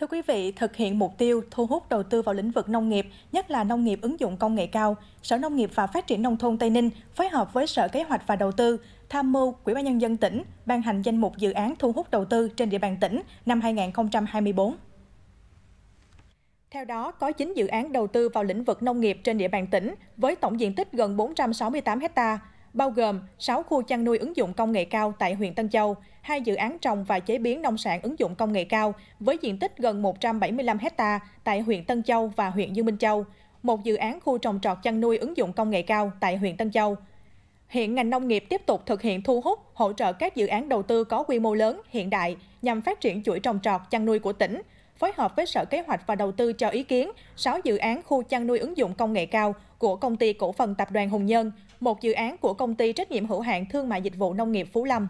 Thưa quý vị, thực hiện mục tiêu thu hút đầu tư vào lĩnh vực nông nghiệp, nhất là nông nghiệp ứng dụng công nghệ cao, Sở Nông nghiệp và Phát triển Nông thôn Tây Ninh phối hợp với Sở Kế hoạch và Đầu tư, tham mưu Ủy ban Nhân dân tỉnh ban hành danh mục dự án thu hút đầu tư trên địa bàn tỉnh năm 2024. Theo đó, có 9 dự án đầu tư vào lĩnh vực nông nghiệp trên địa bàn tỉnh với tổng diện tích gần 468 ha, bao gồm 6 khu chăn nuôi ứng dụng công nghệ cao tại huyện Tân Châu, 2 dự án trồng và chế biến nông sản ứng dụng công nghệ cao với diện tích gần 175 ha tại huyện Tân Châu và huyện Dương Minh Châu, 1 dự án khu trồng trọt chăn nuôi ứng dụng công nghệ cao tại huyện Tân Châu. Hiện ngành nông nghiệp tiếp tục thực hiện thu hút, hỗ trợ các dự án đầu tư có quy mô lớn, hiện đại nhằm phát triển chuỗi trồng trọt chăn nuôi của tỉnh, phối hợp với Sở Kế hoạch và Đầu tư cho ý kiến 6 dự án khu chăn nuôi ứng dụng công nghệ cao của Công ty Cổ phần Tập đoàn Hùng Nhân, 1 dự án của Công ty Trách nhiệm hữu hạn Thương mại Dịch vụ Nông nghiệp Phú Lâm.